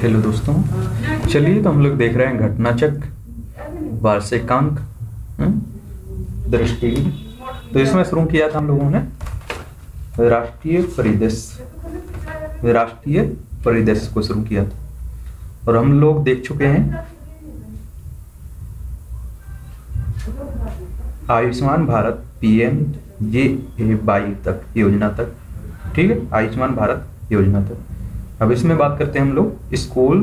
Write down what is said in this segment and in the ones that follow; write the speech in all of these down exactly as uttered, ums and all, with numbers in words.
Hello दोस्तों, चलिए तो हम लोग देख रहे हैं घटनाचक्र, वार्षिकांक, दृष्टि। तो इसमें शुरू किया था हम लोगों ने राष्ट्रीय परिदृश्य, राष्ट्रीय परिदृश्य को शुरू किया था और हम लोग देख चुके हैं Ayushman Bharat PM J A Y तक योजना तक, ठीक है, आयुष्मान भारत योजना तक। अब इसमें बात करते हैं हम लोग स्कूल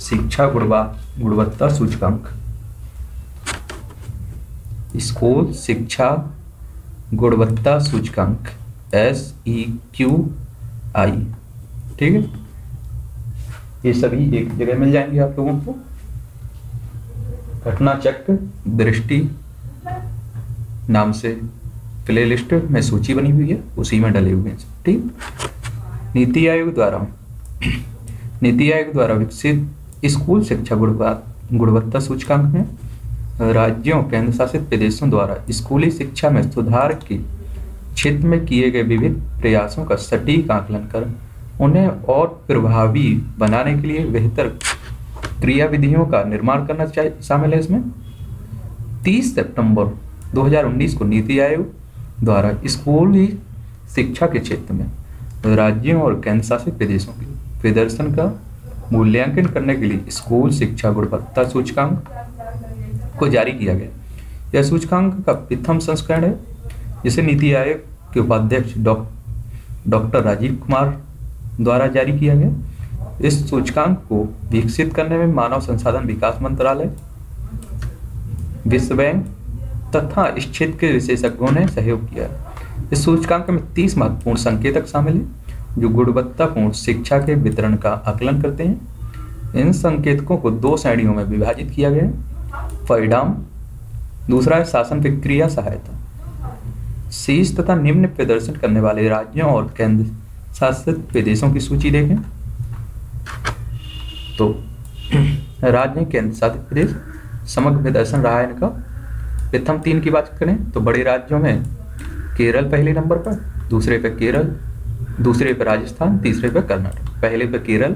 शिक्षा गुणवत्ता सूचकांक, स्कूल शिक्षा गुणवत्ता सूचकांक एस ई क्यू आई, ठीक है। ये सभी एक जगह मिल जाएंगे आप लोगों को, घटना चक्र दृष्टि नाम से प्लेलिस्ट में सूची बनी हुई है, उसी में डले हुए हैं, ठीक। नीति आयोग द्वारा नीति आयोग द्वारा विकसित स्कूल शिक्षा गुणवत्ता सूचकांक में राज्यों, केंद्र शासित प्रदेशों द्वारा स्कूली शिक्षा में सुधार के क्षेत्र में किए गए विभिन्न प्रयासों का सटीक आकलन कर उन्हें और प्रभावी बनाने के लिए बेहतर क्रियाविधियों का निर्माण करना चाहिए, शामिल है इसमें। तीस सितंबर दो हज़ार उन्नीस को नीति आयोग द्वारा स्कूली शिक्षा के क्षेत्र में राज्यों और केंद्र शासित प्रदेशों के प्रदर्शन का मूल्यांकन करने के लिए स्कूल शिक्षा गुणवत्ता सूचकांक को जारी किया गया। यह सूचकांक का प्रथम संस्करण है जिसे नीति आयोग के उपाध्यक्ष डॉक्टर राजीव कुमार द्वारा जारी किया गया। इस सूचकांक को विकसित करने में मानव संसाधन विकास मंत्रालय, विश्व बैंक तथा इस क्षेत्र के विशेषज्ञों ने सहयोग किया। इस सूचकांक में तीस महत्वपूर्ण संकेतक शामिल हैं जो गुणवत्तापूर्ण शिक्षा के वितरण का आकलन करते हैं। इन संकेतकों को दो श्रेणियों में विभाजित किया गया है, परिणाम, दूसरा है शासन प्रक्रिया सहायता। शीर्ष तथा निम्न प्रदर्शन करने वाले राज्यों और केंद्र शासित प्रदेशों की सूची देखें तो राज्य, केंद्र शासित प्रदेश समग्र प्रदर्शन रहा है इनका। प्रथम तीन की बात करें तो बड़े राज्यों में केरल पहले नंबर पर, दूसरे पर केरल, दूसरे पर राजस्थान, तीसरे पर कर्नाटक। पहले पर केरल,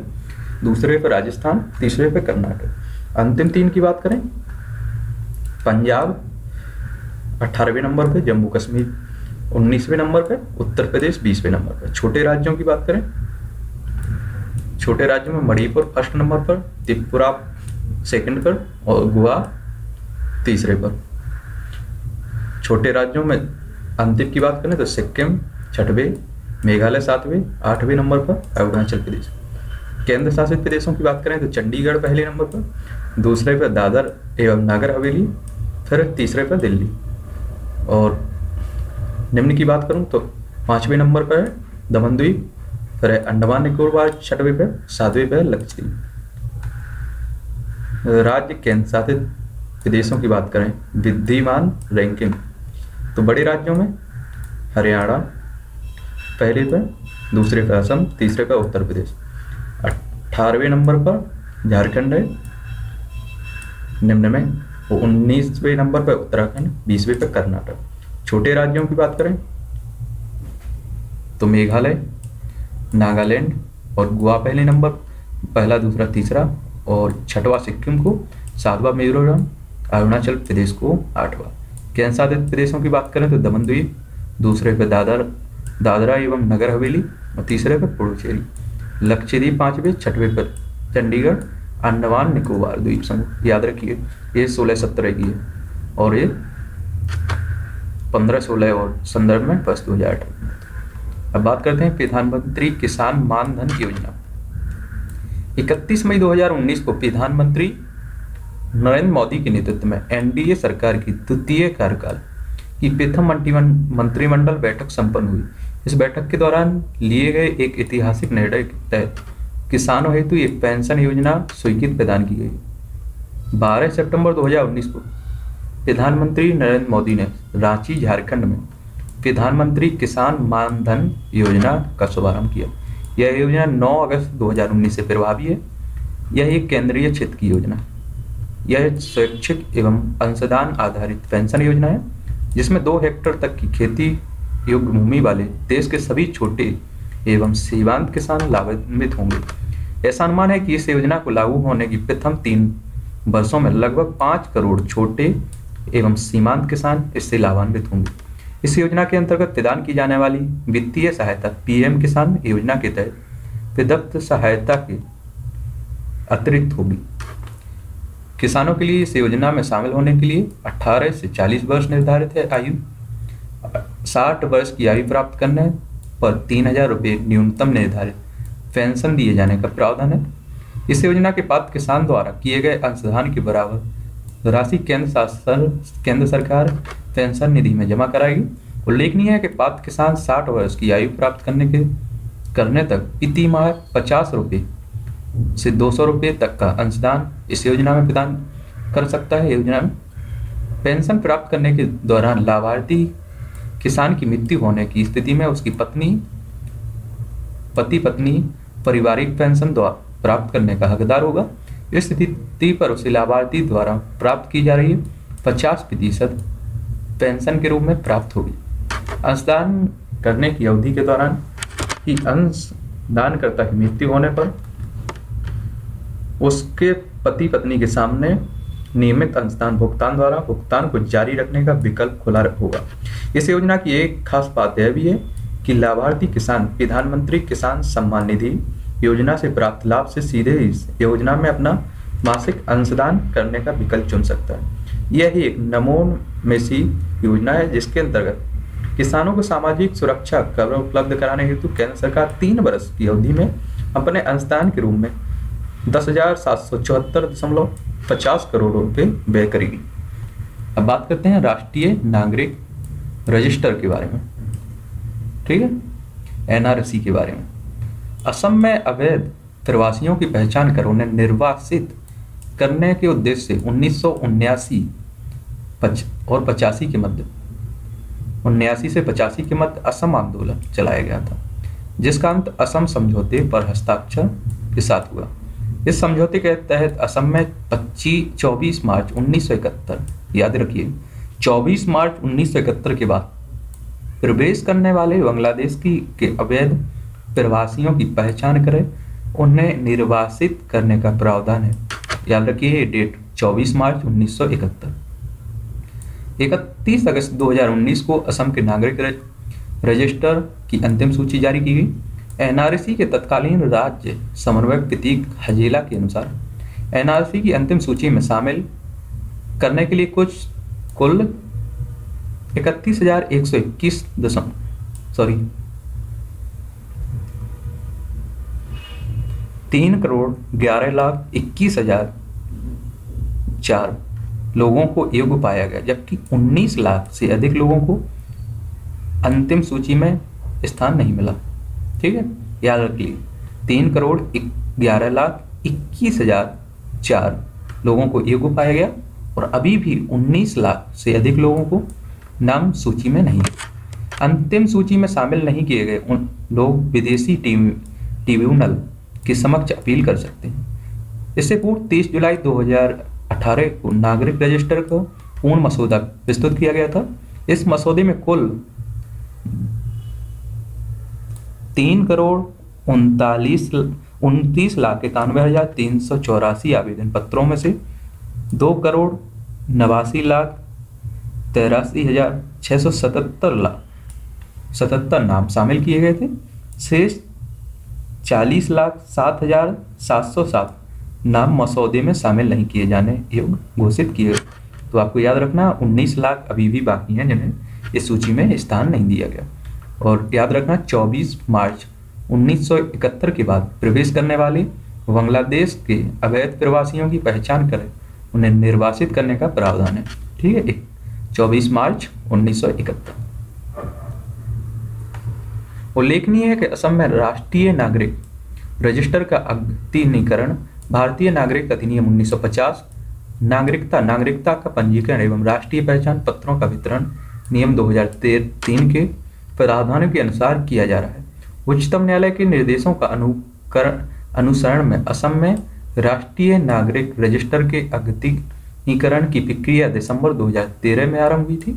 दूसरे पर राजस्थान, तीसरे पर कर्नाटक। अंतिम तीन की बात करें, पंजाब अट्ठारहवें नंबर पर, जम्मू कश्मीर उन्नीसवें नंबर पर, उत्तर प्रदेश बीसवें नंबर पर। छोटे राज्यों की बात करें, छोटे राज्यों में मणिपुर फर्स्ट नंबर पर, त्रिपुरा सेकंड पर और गोवा तीसरे पर। छोटे राज्यों में अंतिम की बात करें तो सिक्किम छठवें, मेघालय सातवें, आठवें नंबर पर, अरुणाचल प्रदेश। केंद्र शासित प्रदेशों की बात करें तो चंडीगढ़ पहले नंबर पर, दूसरे पर दादर एवं नागर हवेली, फिर तीसरे पर दिल्ली। और निम्न की बात करूं तो पाँचवें नंबर पर है दमन द्वीप, फिर है अंडमान निकोबार छठवें पर, सातवें पर लक्षद्वीप। राज्य, केंद्र शासित प्रदेशों की बात करें विद्यमान रैंकिंग तो बड़े राज्यों में हरियाणा पहले पर, दूसरे पर असम, तीसरे पर उत्तर प्रदेश। अट्ठारहवें नंबर पर झारखंड है निम्न में, उन्नीसवें नंबर पर उत्तराखंड, बीसवें पर कर्नाटक। छोटे राज्यों की बात करें तो मेघालय, नागालैंड और गोवा पहले नंबर, पहला, दूसरा, तीसरा और छठवां सिक्किम को, सातवां मिजोरम, अरुणाचल प्रदेश को आठवां। केंद्र शासित प्रदेशों की बात करें तो दमन द्वीप, दूसरे पर दादर दादरा एवं नगर हवेली और तीसरे पर पुडुचेरी। लक्षद्वीप पाँचवें, छठवें पर चंडीगढ़, अंडमान निकोबार द्वीप समूह, याद रखिए ये सोलह सत्रह की है और ये पंद्रह सोलह और संदर्भ में वर्ष दो हज़ार अठारह। अब बात करते हैं प्रधानमंत्री किसान मानधन योजना। इकतीस मई दो हज़ार उन्नीस को प्रधानमंत्री नरेंद्र मोदी के नेतृत्व में एनडीए सरकार की द्वितीय कार्यकाल की प्रथम मंत्रिमंडल बैठक संपन्न हुई। इस बैठक के दौरान लिए गए एक ऐतिहासिक निर्णय के तहत किसानों हेतु एक पेंशन योजना स्वीकृत प्रदान की गई। बारह सितंबर दो हज़ार उन्नीस को प्रधानमंत्री नरेंद्र मोदी ने रांची, झारखंड में प्रधानमंत्री किसान मानधन योजना का शुभारंभ किया। यह योजना नौ अगस्त दो हज़ार उन्नीस से प्रभावी है। यह एक केंद्रीय क्षेत्र की योजना है। यह स्वैच्छिक एवं अंशदान आधारित पेंशन योजना है जिसमें दो हेक्टेयर तक की खेती योग्य भूमि वाले देश के सभी छोटे एवं सीमांत किसान लाभान्वित होंगे। ऐसा अनुमान है कि इस योजना को लागू होने की प्रथम तीन वर्षों में लगभग पाँच करोड़ छोटे एवं सीमांत किसान इससे लाभान्वित होंगे। इस योजना के अंतर्गत प्रदान की जाने वाली वित्तीय सहायता पीएम किसान योजना के तहत प्रदत्त सहायता के अतिरिक्त होगी। किसानों के लिए इस योजना में शामिल होने के लिए अठारह से चालीस वर्ष निर्धारित है आयु। साठ वर्ष की आयु प्राप्त करने पर तीन हजार रुपये न्यूनतम निर्धारित पेंशन दिए जाने का प्रावधान है। इस योजना के पात्र किसान द्वारा किए गए अंशदान के बराबर राशि केंद्र शासन केंद्र सरकार पेंशन निधि में जमा कराएगी। उल्लेखनीय है कि पात्र किसान साठ वर्ष की आयु प्राप्त करने के करने तक प्रति माह पचास रुपये से दो सौ रुपये तक का अंशदान इस योजना में प्रदान कर सकता है। योजना में पेंशन प्राप्त करने के दौरान लाभार्थी किसान की मृत्यु होने की स्थिति में उसकी पत्नी पति पत्नी पारिवारिक पेंशन द्वारा प्राप्त करने का हकदार होगा। इस स्थिति पर उसे लाभार्थी द्वारा प्राप्त की जा रही है पचास प्रतिशत पेंशन के रूप में प्राप्त होगी। अंशदान करने की अवधि के दौरान ही अंशदानकर्ता की मृत्यु होने पर उसके पति पत्नी के सामने नियमित अंशदान भुगतान द्वारा भुगतान को जारी रखने का विकल्प खुला होगा। इस योजना की एक खास बात यह भी है कि लाभार्थी किसान प्रधानमंत्री किसान सम्मान निधि योजना से प्राप्त लाभ से सीधे इस योजना में अपना मासिक अंशदान करने का विकल्प चुन सकता है। यही एक नमोन्मेषी योजना है जिसके अंतर्गत किसानों को सामाजिक सुरक्षा कवर उपलब्ध कराने हेतु केंद्र सरकार तीन वर्ष की अवधि में अपने अंशदान के रूप में दस हजार सात सौ चौहत्तर दशमलव पचास करोड़ रुपये व्यय करेगी। अब बात करते हैं राष्ट्रीय नागरिक रजिस्टर के बारे में, ठीक है, एनआरसी के बारे में। असम में अवैध प्रवासियों की पहचान कर उन्हें निर्वासित करने के उद्देश्य से उन्नीस सौ उन्यासी और पचासी के मध्य उन्यासी से पचासी के मध्य असम आंदोलन चलाया गया था, जिसका अंत असम समझौते पर हस्ताक्षर के साथ हुआ। इस समझौते के तहत असम में चौबीस मार्च उन्नीस सौ इकहत्तर, याद रखिए चौबीस मार्च उन्नीस सौ इकहत्तर के बाद प्रवेश करने वाले बांग्लादेश की के अवैध प्रवासियों की पहचान करें उन्हें निर्वासित करने का प्रावधान है। याद रखिए ये डेट चौबीस मार्च उन्नीस सौ इकहत्तर। इकतीस अगस्त दो हजार उन्नीस को असम के नागरिक रजिस्टर की अंतिम सूची जारी की गई। एनआरसी के तत्कालीन राज्य समन्वयक प्रतीक हजेला के अनुसार एनआरसी की अंतिम सूची में शामिल करने के लिए कुछ कुल इकतीस हजार एक सौ इक्कीस दशम सॉरी तीन करोड़ ग्यारह लाख इक्कीस हजार चार लोगों को योग्य पाया गया, जबकि उन्नीस लाख से अधिक लोगों को अंतिम सूची में स्थान नहीं मिला। ठीक है, याद रखिए तीन करोड़ ग्यारह लाख इक्कीस हजार चार लोगों को योग्य पाया गया और अभी भी उन्नीस लाख से अधिक लोगों को नाम सूची में नहीं, अंतिम सूची में शामिल नहीं किए गए। उन लोग विदेशी ट्रिब्यूनल के समक्ष अपील कर सकते हैं। इससे पूर्व तीस जुलाई दो हजार अठारह को नागरिक रजिस्टर को पूर्ण मसौदा प्रस्तुत किया गया था। इस मसौदे में कुल तीन करोड़ उनतालीस उनतीस लाख इक्यानवे हजार तीन सौ चौरासी आवेदन पत्रों में से दो करोड़ नवासी लाख तिरासी हजार छः सौ सतहत्तर लाख सतहत्तर नाम शामिल किए गए थे। शेष चालीस लाख सात हजार सात सौ सात नाम मसौदे में शामिल नहीं किए जाने योग्य घोषित किए। तो आपको याद रखना उन्नीस लाख अभी भी बाकी हैं जिन्हें इस सूची में स्थान नहीं दिया गया। और याद रखना चौबीस मार्च उन्नीस सौ इकहत्तर के बाद प्रवेश करने वाले बांग्लादेश के अवैध प्रवासियों की पहचान करें उन्हें निर्वासित करने का प्रावधान है। ठीक है, चौबीस मार्च उन्नीस सौ इकहत्तर। उल्लेखनीय है कि असम में राष्ट्रीय नागरिक रजिस्टर का अद्यतनीकरण भारतीय नागरिक अधिनियम उन्नीस सौ पचास, नागरिकता नागरिकता का पंजीकरण एवं राष्ट्रीय पहचान पत्रों का वितरण नियम दो हजार तीन के प्रावधानों के अनुसार किया जा रहा है। उच्चतम न्यायालय के निर्देशों का अनुकरण अनुसरण में असम में राष्ट्रीय नागरिक रजिस्टर के अद्यतनीकरण की प्रक्रिया दिसंबर दो हजार तेरह में आरंभ हुई थी।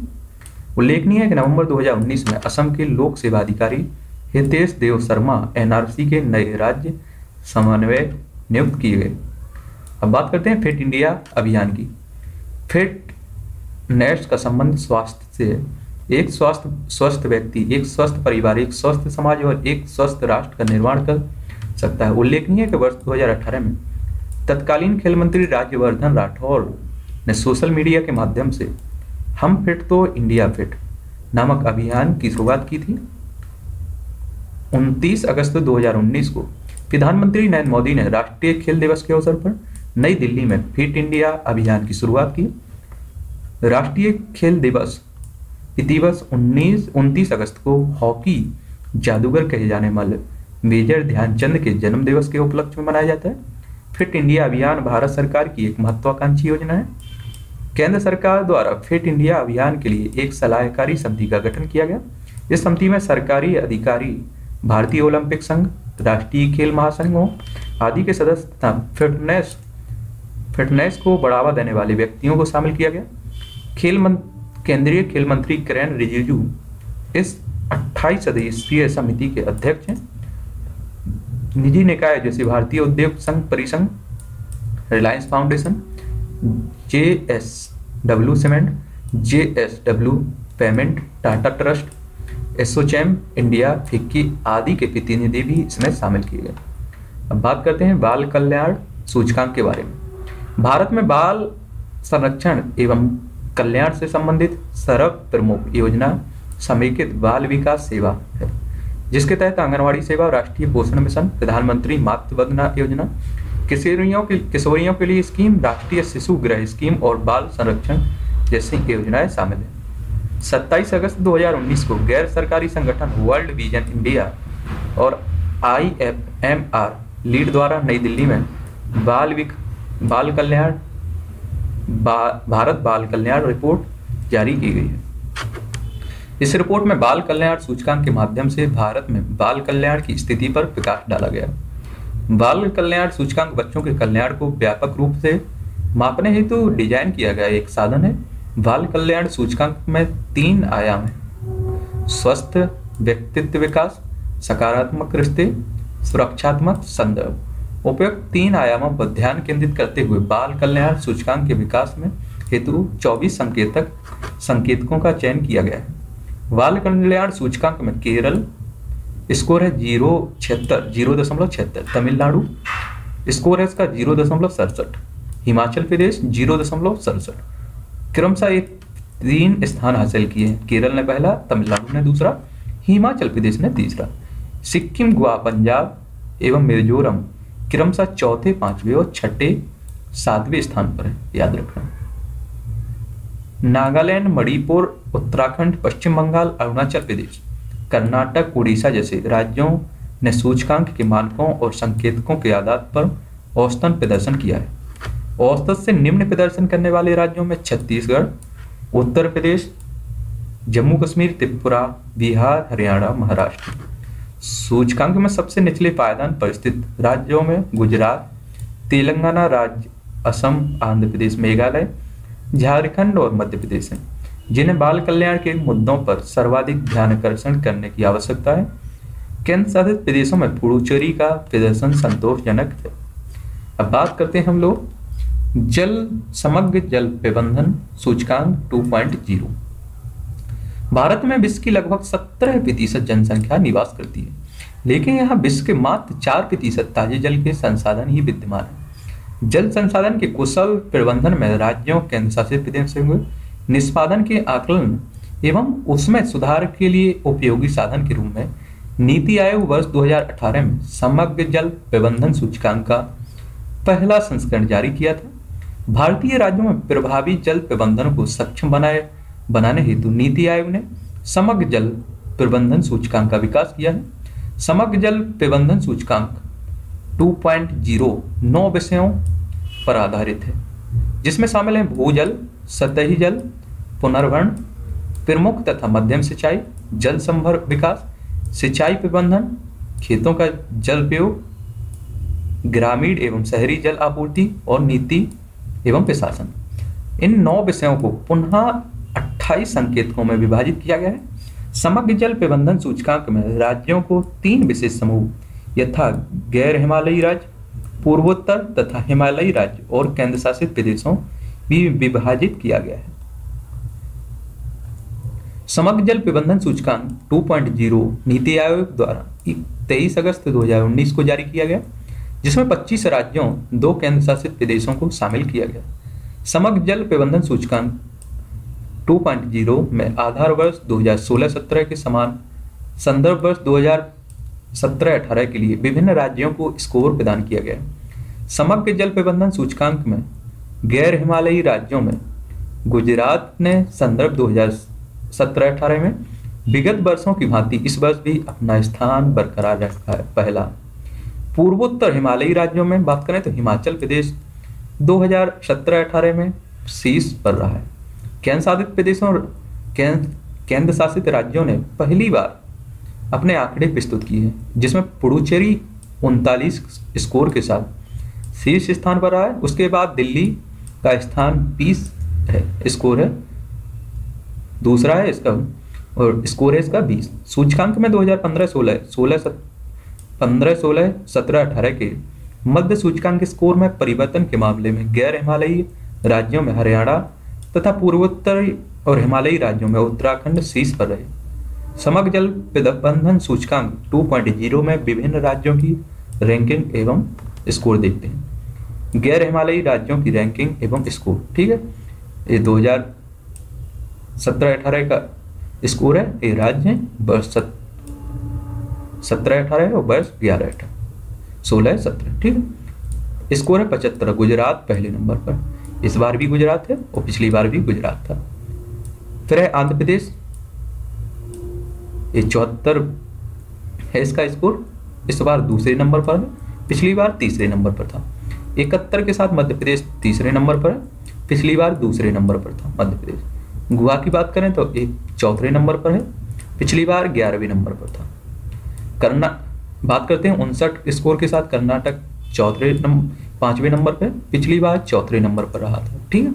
उल्लेखनीय है कि नवंबर दो हजार उन्नीस में असम के लोक सेवा अधिकारी हितेश देव शर्मा एनआरसी के नए राज्य समन्वय नियुक्त किए गए। अब बात करते हैं फिट इंडिया अभियान की। फिटनेस का संबंध स्वास्थ्य से है। एक स्वास्थ्य स्वस्थ व्यक्ति एक स्वस्थ परिवार, एक स्वस्थ समाज और एक स्वस्थ राष्ट्र का निर्माण कर सकता है। उल्लेखनीय है कि वर्ष दो हज़ार अठारह में तत्कालीन खेल मंत्री राज्यवर्धन राठौर ने सोशल मीडिया के माध्यम से हम फिट तो इंडिया फिट नामक अभियान की शुरुआत की थी। उनतीस अगस्त दो हज़ार उन्नीस को प्रधानमंत्री नरेंद्र मोदी ने राष्ट्रीय खेल दिवस के अवसर पर नई दिल्ली में फिट इंडिया अभियान की शुरुआत की। राष्ट्रीय खेल दिवस दिवस उन्नीस उनतीस अगस्त को हॉकी जादूगर कहे जाने वाले मेजर ध्यानचंद के जन्म दिवस के उपलक्ष्य में मनाया जाता है। फिट इंडिया अभियान भारत सरकार की एक महत्वाकांक्षी योजना है। केंद्र सरकार द्वारा फिट इंडिया अभियान के लिए एक सलाहकारी समिति का गठन किया गया। इस समिति में सरकारी अधिकारी, भारतीय ओलंपिक संघ, राष्ट्रीय खेल महासंघों आदि के सदस्य तथा फिटनेस फिटनेस को बढ़ावा देने वाले व्यक्तियों को शामिल किया गया। खेल मंत्री केंद्रीय खेल मंत्री किरेन रिजिजू इस अट्ठाईस सदस्यीय समिति के अध्यक्ष हैं। निजी निकाय जैसे भारतीय उद्योग संघ परिसंघ, Reliance foundation, J S W cement, J S W payment, Tata trust, ASSOCHAM India, FICCI आदि के प्रतिनिधि भी इसमें शामिल किए गए। अब बात करते हैं बाल कल्याण सूचकांक के बारे में। भारत में बाल संरक्षण एवं कल्याण से संबंधित सर्व प्रमुख योजना समेकित बाल विकास सेवा है, जिसके तहत आंगनवाड़ी सेवा, राष्ट्रीय पोषण मिशन, प्रधानमंत्री मातृ वंदना योजना, किशोरियों के किशोरियों के लिए स्कीम, राष्ट्रीय शिशु गृह स्कीम और बाल संरक्षण जैसी योजनाएं शामिल हैं। सत्ताईस अगस्त दो हज़ार उन्नीस को गैर सरकारी संगठन वर्ल्ड विजन इंडिया और I F M R lead द्वारा नई दिल्ली में बाल विक बाल कल्याण बा, भारत बाल कल्याण रिपोर्ट जारी की गई है। इस रिपोर्ट में बाल कल्याण सूचकांक के माध्यम से भारत में बाल कल्याण की स्थिति पर प्रकाश डाला गया। बाल कल्याण सूचकांक बच्चों के कल्याण को व्यापक रूप से मापने हेतु डिजाइन किया गया एक साधन है। बाल कल्याण सूचकांक में तीन आयाम है: स्वस्थ व्यक्तित्व विकास, सकारात्मक रिश्ते, सुरक्षात्मक संदर्भ। उपयुक्त तीन आयामों पर ध्यान केंद्रित करते हुए बाल कल्याण सूचकांक के विकास में हेतु चौबीस संकेतक संकेतकों का चयन किया गया है। बाल कल्याण सूचकांक में केरल स्कोर है जीरो छिहत्तर जीरो दशमलव छिहत्तर, तमिलनाडु स्कोर है इसका जीरो दशमलव सड़सठ, हिमाचल प्रदेश जीरो दशमलव सड़सठ। क्रमशः ये तीन स्थान हासिल किए हैं। केरल ने पहला, तमिलनाडु ने दूसरा, हिमाचल प्रदेश ने तीसरा। सिक्किम, गोवा, पंजाब एवं मिजोरम क्रमशः चौथे, पांचवे और छठे सातवें स्थान पर है, याद रखना। नागालैंड, मणिपुर, उत्तराखंड, पश्चिम बंगाल, अरुणाचल प्रदेश, कर्नाटक, उड़ीसा जैसे राज्यों ने सूचकांक के मानकों और संकेतकों के आधार पर औसतन प्रदर्शन किया है। औसत से निम्न प्रदर्शन करने वाले राज्यों में छत्तीसगढ़, उत्तर प्रदेश, जम्मू कश्मीर, त्रिपुरा, बिहार, हरियाणा, महाराष्ट्र। सूचकांक में सबसे निचले पायदान पर स्थित राज्यों में गुजरात, तेलंगाना राज्य, असम, आंध्र प्रदेश, मेघालय, झारखंड और मध्य प्रदेश हैं, जिन्हें बाल कल्याण के मुद्दों पर सर्वाधिक ध्यान आकर्षण करने की आवश्यकता है। केंद्र शासित प्रदेशों में पुडुचेरी का प्रदर्शन संतोषजनक है। अब बात करते हैं हम लोग जल समग्र जल प्रबंधन सूचकांक टू पॉइंट जीरो। भारत में विश्व की लगभग सत्रह प्रतिशत जनसंख्या निवास करती है, लेकिन यहाँ विश्व के मात्र चार प्रतिशत ताजे जल के संसाधन ही विद्यमान है। जल संसाधन के कुशल प्रबंधन में राज्यों, केंद्र शासित प्रदेशों के निष्पादन के आकलन एवं उसमें सुधार के लिए उपयोगी साधन के रूप में नीति आयोग वर्ष दो हज़ार अठारह में समग्र जल प्रबंधन सूचकांक का पहला संस्करण जारी किया था। भारतीय राज्यों में प्रभावी जल प्रबंधन को सक्षम बनाए बनाने हेतु नीति आयोग ने समग्र जल प्रबंधन सूचकांक का विकास किया है। समग्र जल प्रबंधन सूचकांक टू पॉइंट जीरो नौ विषयों पर आधारित है, जिसमें शामिल हैं भूजल, सतही जल, पुनर्भरण, प्रमुख तथा मध्यम सिंचाई, जल संभर विकास, सिंचाई प्रबंधन, खेतों का जल उपयोग, ग्रामीण एवं शहरी जल आपूर्ति और नीति एवं प्रशासन। इन नौ विषयों को पुनः अट्ठाईस संकेतकों में विभाजित किया गया है। समग्र जल प्रबंधन सूचकांक में राज्यों को तीन विशेष समूह यथा गैर हिमालयी राज्य, पूर्वोत्तर तथा हिमालयी राज्य और केंद्र शासित प्रदेशों भी विभाजित किया गया है। समग्र जल प्रबंधन सूचकांक two point zero NITI Aayog द्वारा तेईस अगस्त दो हज़ार उन्नीस को जारी किया गया, जिसमें पच्चीस राज्यों, दो केंद्र शासित प्रदेशों को शामिल किया गया। समग्र जल प्रबंधन सूचकांक टू पॉइंट ज़ीरो में आधार वर्ष दो हज़ार सोलह सत्रह के समान संदर्भ वर्ष दो हज़ार सत्रह अठारह के लिए विभिन्न राज्यों को स्कोर प्रदान किया गया। समग्र जल प्रबंधन सूचकांक में गैर हिमालयी राज्यों में गुजरात ने संदर्भ दो हज़ार सत्रह अठारह में विगत वर्षों की भांति इस वर्ष भी अपना स्थान बरकरार रखा है। पहला, पूर्वोत्तर हिमालयी राज्यों में बात करें तो हिमाचल प्रदेश दो हज़ार सत्रह अठारह में शीर्ष पर रहा है। केंद्र शासित प्रदेशों केंद्र शासित राज्यों ने पहली बार अपने आंकड़े प्रस्तुत किए हैं, जिसमें पुडुचेरी उनतालीस स्कोर के साथ शीर्ष स्थान पर रहा है। उसके बाद दिल्ली का स्थान बीस है, स्कोर है दूसरा है इसका और स्कोर है इसका बीस। सूचकांक में दो हज़ार पंद्रह सोलह पंद्रह सोलह सत्रह अठारह के मध्य सूचकांक स्कोर में परिवर्तन के मामले में गैर हिमालयी राज्यों में हरियाणा तथा पूर्वोत्तर और हिमालयी राज्यों में उत्तराखंड शीर्ष पर रहे। समग्र जल प्रबंधन सूचकांक टू पॉइंट ज़ीरो में विभिन्न राज्यों की रैंकिंग एवं स्कोर देखते हैं। गैर हिमालयी राज्यों की रैंकिंग एवं स्कोर, ठीक है, ये दो हजार सत्रह अठारह का स्कोर है। ये राज्य हैं वर्ष सत्रह अठारह और वर्ष ग्यारह अठारह सोलह सत्रह, ठीक है। स्कोर है पचहत्तर, गुजरात पहले नंबर पर, इस बार भी गुजरात है और पिछली बार भी गुजरात था। फिर है आंध्र प्रदेश, ये चौहत्तर है इसका स्कोर, इस बार दूसरे नंबर पर है, पिछली बार तीसरे नंबर पर था। इकहत्तर के साथ मध्य प्रदेश तीसरे नंबर पर है, पिछली बार दूसरे नंबर पर था मध्य प्रदेश। गोवा की बात करें तो एक चौथे नंबर पर है, पिछली बार ग्यारहवें नंबर पर था। करना बात करते हैं उनसठ स्कोर के साथ कर्नाटक चौथे नंबर पाँचवें नंबर पर, पिछली बार चौथे नंबर पर रहा था, ठीक है।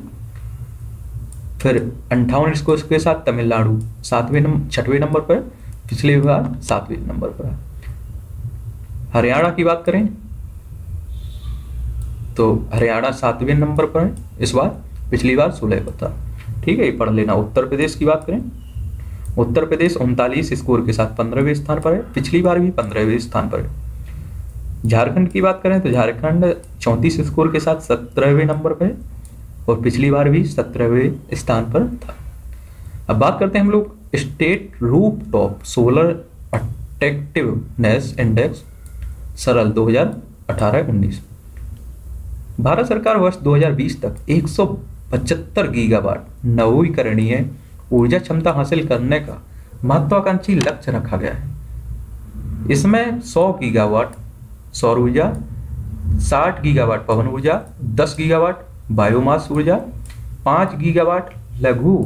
फिर अंठावन स्कोर के साथ तमिलनाडु सातवें नंबर छठवें नंबर पर, पिछली बार सातवें नंबर पर रहा। हरियाणा की बात करें तो हरियाणा सातवें नंबर पर है इस बार, पिछली बार सोलह पर था, ठीक है, ये पढ़ लेना। उत्तर प्रदेश की बात करें, उत्तर प्रदेश उनतालीस स्कोर के साथ पंद्रहवें स्थान पर है, पिछली बार भी पंद्रहवें स्थान पर है। झारखंड की बात करें तो झारखंड चौंतीस स्कोर के साथ सत्रहवें नंबर पर है और पिछली बार भी सत्रहवें स्थान पर था। अब बात करते हैं हम लोग state rooftop solar attractive index सरल दो हज़ार अठारह उन्नीस। भारत सरकार वर्ष दो हज़ार बीस तक एक सौ पचहत्तर गीगावाट नवीकरणीय ऊर्जा क्षमता हासिल करने का महत्वाकांक्षी लक्ष्य रखा गया है। इसमें सौ गीगावाट सौर ऊर्जा, साठ गीगावाट पवन ऊर्जा, दस गीगावाट बायोमास ऊर्जा, पाँच गीगावाट लघु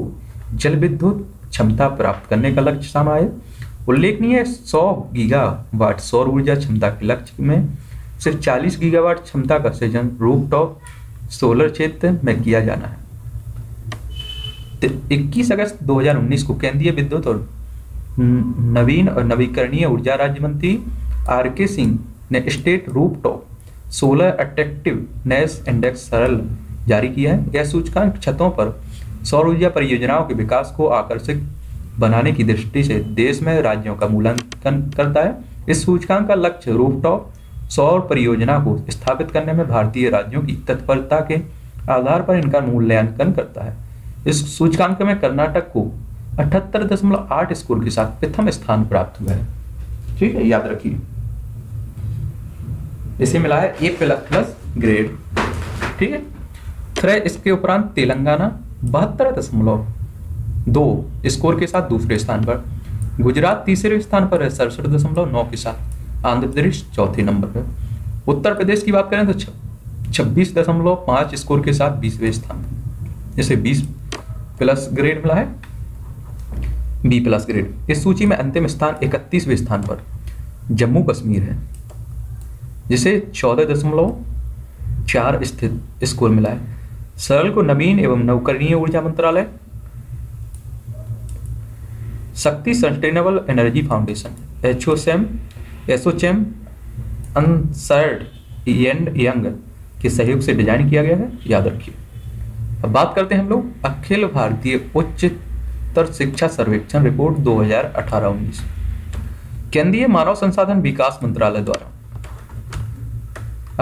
जल विद्युत क्षमता प्राप्त करने का लक्ष्य सामने आए। उल्लेखनीय सौ गीगावाट सौर ऊर्जा क्षमता के लक्ष्य में सिर्फ चालीस गीगावाट क्षमता का सृजन रूफटॉप सोलर क्षेत्र में किया जाना है। इक्कीस अगस्त दो हज़ार उन्नीस को केंद्रीय विद्युत और नवीन और नवीकरणीय ऊर्जा राज्य मंत्री आर के सिंह ने state rooftop solar attractiveness index सरल जारी किया है। यह सूचकांक छतों पर सौर ऊर्जा परियोजनाओं के विकास को आकर्षक बनाने की दृष्टि से देश में राज्यों का मूल्यांकन करता है। इस सूचकांक का लक्ष्य रूफटॉप सौर परियोजना को स्थापित करने में भारतीय राज्यों की तत्परता के आधार पर इनका मूल्यांकन करता है। इस सूचकांक में कर्नाटक को अठहत्तर दशमलव आठ स्कोर के साथ प्रथम स्थान प्राप्त हुआ है, ठीक है, याद रखिए। इसे मिला है ए प्लस ग्रेड, ठीक है। फिर इसके उपरांत तेलंगाना बहत्तर दशमलव दो स्कोर के साथ दूसरे स्थान पर, गुजरात तीसरे स्थान पर है सड़सठ दशमलव नौ के साथ, आंध्र प्रदेश चौथे नंबर पर। उत्तर प्रदेश की बात करें तो छब्बीस दशमलव पाँच स्कोर के साथ बीसवें स्थान, इसे बीस प्लस ग्रेड मिला है, बी प्लस ग्रेड। इस सूची में अंतिम स्थान इकतीसवें स्थान पर जम्मू कश्मीर है, जिसे चौदह दशमलव चार स्थित स्कोर मिला है। सरल को नवीन एवं नवकरणीय ऊर्जा मंत्रालय, Shakti sustainable energy foundation H O S M Assocham Ernst and Young के सहयोग से डिजाइन किया गया है, याद रखिए। अब बात करते हैं हम लोग अखिल भारतीय उच्चतर शिक्षा सर्वेक्षण रिपोर्ट दो हज़ार अठारह उन्नीस। केंद्रीय मानव संसाधन विकास मंत्रालय द्वारा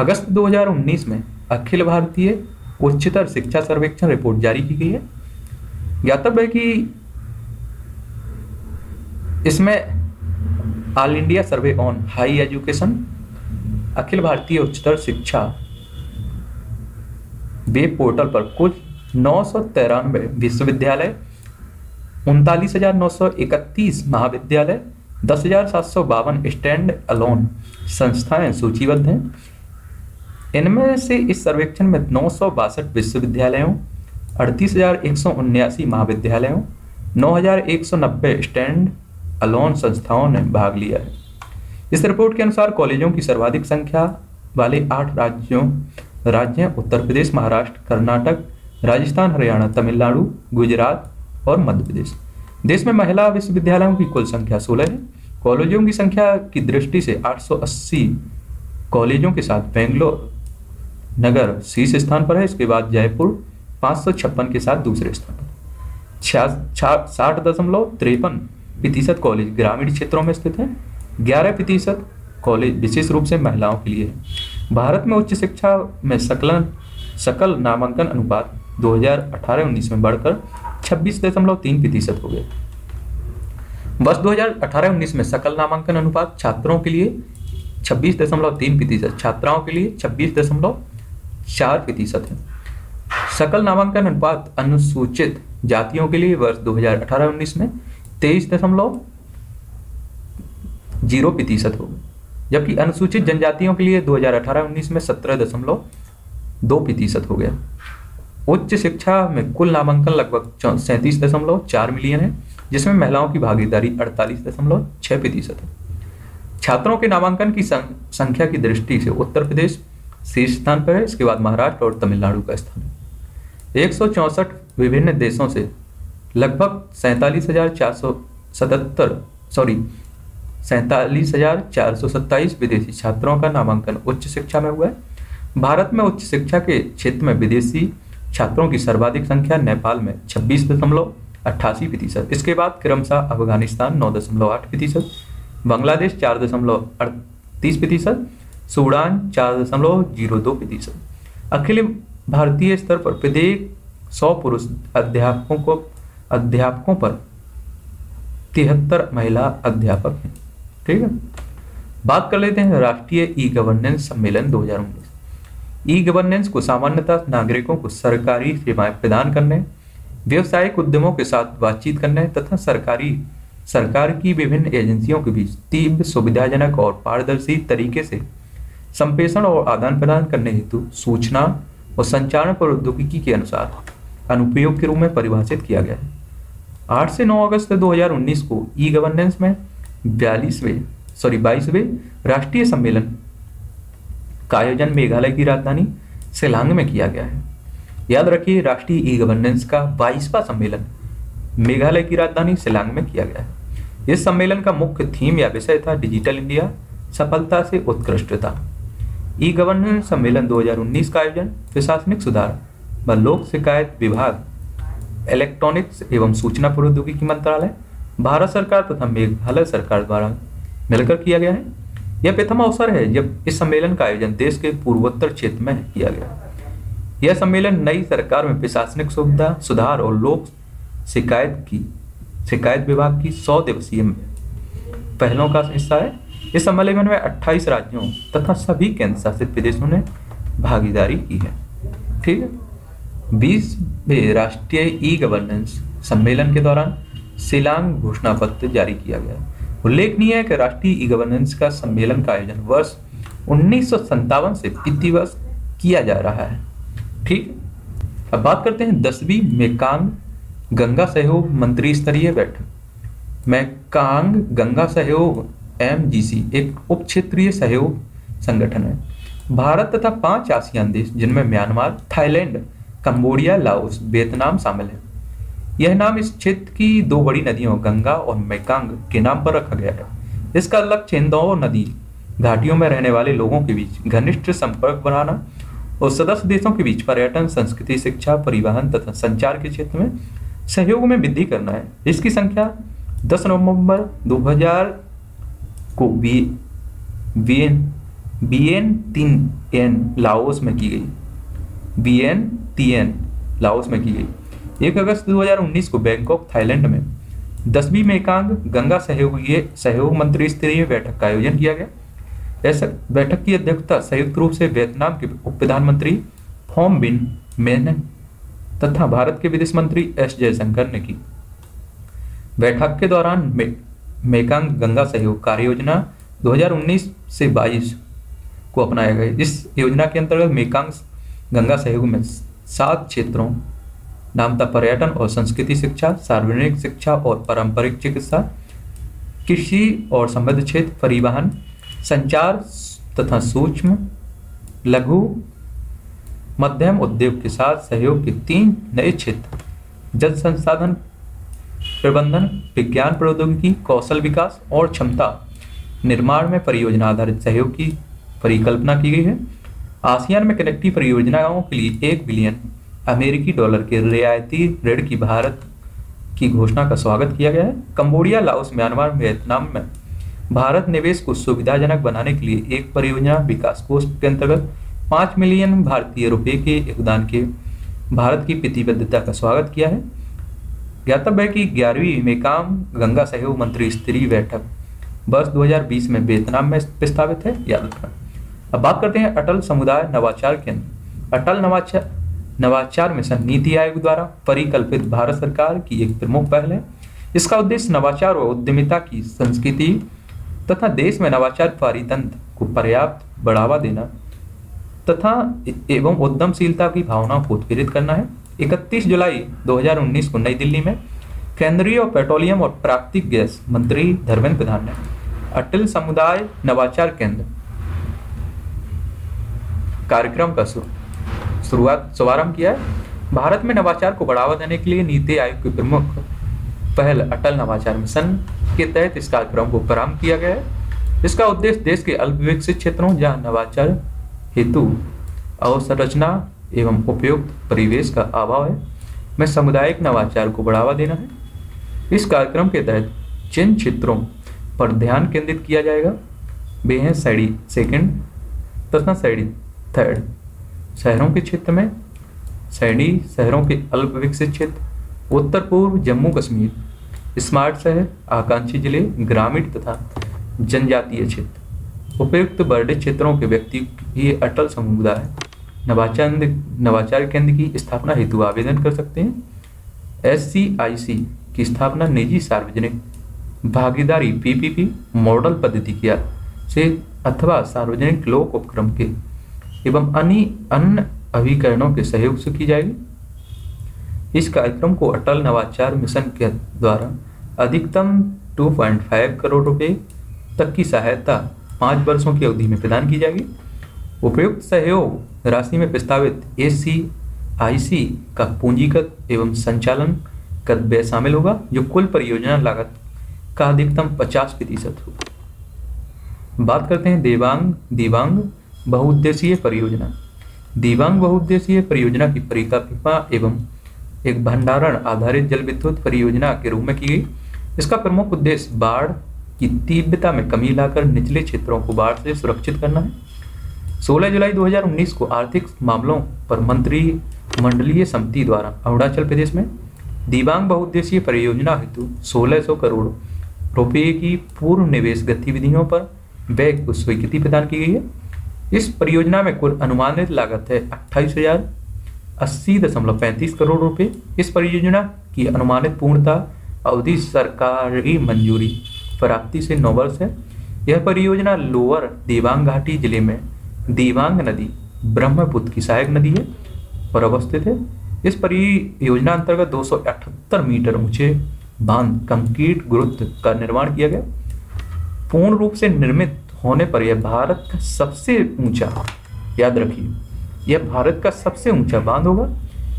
अगस्त दो हज़ार उन्नीस में अखिल भारतीय उच्चतर शिक्षा सर्वेक्षण रिपोर्ट जारी की गई है। ज्ञातव्य है कि इसमें all India survey on high education, अखिल भारतीय उच्चतर शिक्षा वेब पोर्टल पर कुल नौ सौ तिरानवे विश्वविद्यालय, उनतालीस हजार नौ सौ इकतीस महाविद्यालय, दस हजार सात सौ बावन स्टैंड अलोन संस्थाएं सूचीबद्ध हैं। इनमें से इस सर्वेक्षण में नौ सौ बासठ विश्वविद्यालयों, अड़तीस हजार एक सौ उन्यासी महाविद्यालयों, नौ हजार एक सौ नब्बे स्टैंड अलोन संस्थाओं ने भाग लिया है। इस रिपोर्ट के अनुसार कॉलेजों की सर्वाधिक संख्या वाले आठ राज्यों राज्य उत्तर प्रदेश, महाराष्ट्र, कर्नाटक, राजस्थान, हरियाणा, तमिलनाडु, गुजरात और मध्य प्रदेश। देश में महिला विश्वविद्यालयों की कुल संख्या सोलह है। कॉलेजों की संख्या की दृष्टि से आठ सौ अस्सी कॉलेजों के साथ बेंगलोर नगर शीर्ष स्थान पर है। इसके बाद जयपुर पाँच सौ छप्पन के साथ दूसरे स्थान पर। साठ दशमलव तिरपन प्रतिशत कॉलेज ग्रामीण क्षेत्रों में स्थित है। ग्यारह प्रतिशत कॉलेज विशेष रूप से महिलाओं के लिए है। भारत में उच्च शिक्षा में सकलन सकल नामांकन अनुपात दो हजार अठारह उन्नीस में बढ़कर छब्बीस दशमलव तीन प्रतिशत हो गए। वर्ष दो हज़ार अठारह उन्नीस में सकल नामांकन अनुपात छात्रों के लिए छब्बीस दशमलव तीन प्रतिशत, छात्राओं के लिए छब्बीस दशमलव चार प्रतिशत है। सकल नामांकन अनुपात अनुसूचित जातियों के लिए वर्ष दो हज़ार अठारह उन्नीस में तेईस दशमलव शून्य प्रतिशत हो गए, जबकि अनुसूचित जनजातियों के लिए दो हज़ार अठारह उन्नीस में सत्रह दशमलव दो प्रतिशत हो गया। उच्च शिक्षा में कुल नामांकन लगभग सैंतीस दशमलव चार मिलियन है, जिसमें महिलाओं की भागीदारी अड़तालीस दशमलव छः प्रतिशत है। छात्रों के नामांकन की संख्या की दृष्टि से उत्तर प्रदेश शीर्ष स्थान पर है। इसके बाद महाराष्ट्र और तमिलनाडु का स्थान है। एक सौ चौंसठ विभिन्न देशों से लगभग सैंतालीस हजार चार सौ सतहत्तर सॉरी सैंतालीस हजार चार सौ सत्ताईस विदेशी छात्रों का नामांकन उच्च शिक्षा में हुआ है। भारत में उच्च शिक्षा के क्षेत्र में विदेशी छात्रों की सर्वाधिक संख्या नेपाल में छब्बीस दशमलव अट्ठासी प्रतिशत। इसके बाद क्रमशः अफगानिस्तान नौ दशमलव आठ प्रतिशत, बांग्लादेश चार दशमलव अड़तीस प्रतिशत, सूडान चार दशमलव जीरो दो प्रतिशत। अखिल भारतीय स्तर पर प्रत्येक सौ पुरुष अध्यापकों को अध्यापकों पर तिहत्तर महिला अध्यापक हैं। ठीक है, बात कर लेते हैं राष्ट्रीय ई गवर्नेंस सम्मेलन दो हज़ार उन्नीस। ई गवर्नेंस को सामान्यतः नागरिकों को सरकारी सेवाएं प्रदान करने, व्यवसायिक उद्यमों के साथ बातचीत करने तथा सरकारी सरकार की विभिन्न एजेंसियों के बीच तीव्र, सुविधाजनक और पारदर्शी तरीके से संप्रेषण और आदान प्रदान करने हेतु सूचना और संचार प्रौद्योगिकी के अनुसार अनुप्रयोग के रूप में परिभाषित किया गया है। आठ से नौ अगस्त दो हजार उन्नीस को ई गवर्नेंस में बयालीसवें सॉरी बाईसवें राष्ट्रीय सम्मेलन का आयोजन मेघालय की राजधानी शिलांग में किया गया है। याद रखिए, राष्ट्रीय ई गवर्नेंस का बाईसवां सम्मेलन मेघालय की राजधानी शिलांग में किया गया है। इस सम्मेलन का मुख्य थीम या विषय था डिजिटल इंडिया, सफलता से उत्कृष्टता। ई गवर्नेंस सम्मेलन दो हज़ार उन्नीस का आयोजन प्रशासनिक सुधार व लोक शिकायत विभाग, इलेक्ट्रॉनिक्स एवं सूचना प्रौद्योगिकी मंत्रालय, भारत सरकार तथा मेघालय सरकार द्वारा मिलकर किया गया है। यह प्रथम अवसर है जब इस सम्मेलन का आयोजन देश के पूर्वोत्तर क्षेत्र में किया गया। यह सम्मेलन नई सरकार में प्रशासनिक सुविधा सुधार और लोक शिकायत की शिकायत विभाग की सौ दिवसीय पहलों का हिस्सा है। इस सम्मेलन में अट्ठाईस राज्यों तथा सभी केंद्र शासित प्रदेशों ने भागीदारी की है। ठीक है, बीसवें राष्ट्रीय ई गवर्नेंस सम्मेलन के दौरान शिलांग घोषणा पत्र जारी किया गया। उल्लेखनीय है कि राष्ट्रीय ई गवर्नेंस का सम्मेलन का आयोजन वर्ष उन्नीस सौ सत्तावन से प्रतिवर्ष किया जा रहा है। ठीक, अब बात करते हैं दसवीं मेकांग गंगा सहयोग मंत्री स्तरीय बैठक। मेकांग गंगा सहयोग एमजीसी एक उप क्षेत्रीय सहयोग संगठन है। भारत तथा पांच आसियान देश जिनमें Myanmar, Thailand, Cambodia, Laos, Vietnam शामिल है। यह नाम इस क्षेत्र की दो बड़ी नदियों गंगा और मेकांग के नाम पर रखा गया है। इसका लक्ष्य इंदौर नदी घाटियों में रहने वाले लोगों के बीच घनिष्ठ संपर्क बनाना और सदस्य देशों के बीच पर्यटन, संस्कृति, शिक्षा, परिवहन तथा संचार के क्षेत्र में सहयोग में वृद्धि करना है। इसकी संख्या दस नवंबर दो हज़ार को बी बीएन बीएन तीन एन लाओस में की गई बीएन तीन लाओस में की गई। एक अगस्त दो हज़ार उन्नीस को बैंकॉक थाईलैंड में दसवीं मेकांग गंगा सहयोग सहयोग मंत्री स्तरीय बैठक का आयोजन किया गया। ऐसा बैठक की अध्यक्षता संयुक्त रूप से वियतनाम के उप प्रधानमंत्री फॉम बिन मैन तथा भारत के विदेश मंत्री एस जयशंकर ने की। बैठक के दौरान मे, मेकांग गंगा सहयोग कार्य योजना दो हज़ार उन्नीस से बाईस को अपनाया गया। इस योजना के अंतर्गत मेकांग गंगा सहयोग में सात क्षेत्रों नामता पर्यटन और संस्कृति शिक्षा, सार्वजनिक शिक्षा और पारंपरिक चिकित्सा, कृषि और संबद्ध क्षेत्र, परिवहन, संचार तथा सूक्ष्म लघु मध्यम उद्योग के साथ सहयोग के तीन नए क्षेत्र जल संसाधन प्रबंधन, विज्ञान प्रौद्योगिकी, कौशल विकास और क्षमता निर्माण में परियोजना आधारित सहयोग की परिकल्पना की गई है। आसियान में कनेक्टिव परियोजनाओं के लिए एक बिलियन अमेरिकी डॉलर के रियायती ऋण की भारत की घोषणा का स्वागत किया गया है। कंबोडिया, लाओस, म्यांमार, वियतनाम में भारत निवेश को सुविधाजनक बनाने के लिए एक परियोजना विकास कोष के अंतर्गत पाँच मिलियन भारतीय रुपये के योगदान के भारत की प्रतिबद्धता का स्वागत किया है। ज्ञातव्य है कि ग्यारहवीं मेकांग गंगा सहयोग मंत्री स्तरीय बैठक वर्ष दो हज़ार बीस में वियतनाम में प्रस्तावित है, याद रखना। अब बात करते हैं अटल समुदाय नवाचार केंद्र। अटल नवाचार नवाचार मिशन नीति आयोग द्वारा परिकल्पित भारत सरकार की एक प्रमुख पहल है। इसका उद्देश्य नवाचार और उद्यमिता की संस्कृति तथा देश में नवाचार पारितंत्र को पर्याप्त बढ़ावा देना तथा एवं उद्यमशीलता की भावना को उत्प्रेरित करना है। इकतीस जुलाई दो हज़ार उन्नीस को नई दिल्ली में केंद्रीय पेट्रोलियम और प्राकृतिक गैस मंत्री धर्मेंद्र प्रधान ने अटल समुदाय नवाचार केंद्र कार्यक्रम का शुरुआत शुभारंभ किया है। भारत में नवाचार को बढ़ावा देने के लिए नीति आयोग की प्रमुख पहल अटल नवाचार मिशन के तहत इस कार्यक्रम को प्रारंभ किया गया है। इसका उद्देश्य देश के अल्पविकसित क्षेत्रों जहां नवाचार हेतु अवसंरचना एवं उपयुक्त परिवेश का अभाव है में सामुदायिक नवाचार को बढ़ावा देना है। इस कार्यक्रम के तहत जिन क्षेत्रों पर ध्यान केंद्रित किया जाएगा वे हैं शहरी सेकेंड तथा शहरी थर्ड शहरों के क्षेत्र में, शहरी शहरों के अल्पविकसित क्षेत्र, उत्तर पूर्व जम्मू कश्मीर, स्मार्ट शहर, आकांक्षी जिले, ग्रामीण तथा जनजातीय क्षेत्र। उपयुक्त बर्डे क्षेत्रों के व्यक्ति ये अटल समुदाय नवाचार नवाचार केंद्र की स्थापना हेतु आवेदन कर सकते हैं। एस सी आई सी की स्थापना निजी सार्वजनिक भागीदारी पी पी पी मॉडल पद्धति किया से अथवा सार्वजनिक लोक उपक्रम के एवं अन्य अन्य अभिकरणों के सहयोग से की जाएगी। इस कार्यक्रम को अटल नवाचार मिशन के द्वारा अधिकतम दो पॉइंट पाँच करोड़ रुपए तक की सहायता पाँच वर्षों की अवधि में प्रदान की जाएगी। उपयुक्त सहयोग राशि में प्रस्तावित ए सी आई सी का पूंजीगत एवं संचालन कर व्यय शामिल होगा जो कुल परियोजना लागत का अधिकतम पचास प्रतिशत होगा। बात करते हैं दिबांग दिबांग बहुउद्देशीय परियोजना। दिबांग बहुउद्देशीय परियोजना की परिकल्पना एवं एक भंडारण आधारित जल विद्युत परियोजना के रूप में की गई। इसका प्रमुख उद्देश्य बाढ़ की तीव्रता में कमी लाकर निचले क्षेत्रों को बाढ़ से सुरक्षित करना है। सोलह जुलाई दो हज़ार उन्नीस को आर्थिक मामलों पर मंत्रिमंडलीय समिति द्वारा अरुणाचल प्रदेश में दिबांग बहुउद्देशीय परियोजना हेतु सोलह सौ करोड़ रुपये की पूर्व निवेश गतिविधियों पर व्यय को स्वीकृति प्रदान की गई है। इस परियोजना में कुल अनुमानित लागत है अट्ठाईस हजार अस्सी दशमलव पैंतीस करोड़ रुपए। इस परियोजना की अनुमानित पूर्णता अवधि सरकारी मंजूरी प्राप्ति से नौ वर्ष है। यह परियोजना लोअर दिबांग घाटी जिले में दिबांग नदी ब्रह्मपुत्र की सहायक नदी है और अवस्थित है। इस परियोजना अंतर्गत दो सौ अठहत्तर मीटर ऊंचे बांध कंक्रीट गुरुत्व का निर्माण किया गया। पूर्ण रूप से निर्मित होने पर यह भारत का सबसे ऊंचा याद रखिए यह भारत का सबसे ऊंचा बांध होगा।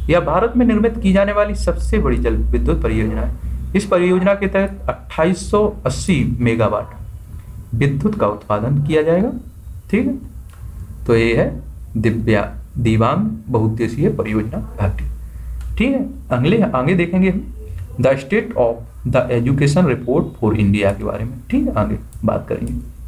यह भारत में निर्मित की जाने वाली सबसे बड़ी जल विद्युत परियोजना है। इस परियोजना के तहत अट्ठाईस सौ अस्सी मेगावाट विद्युत का उत्पादन किया जाएगा। ठीक है, तो ये है दिव्या दिबांग बहुउद्देशीय परियोजना घाटी। ठीक है, अगले आगे देखेंगे the state of the education report for India के बारे में। ठीक है, आगे बात करेंगे।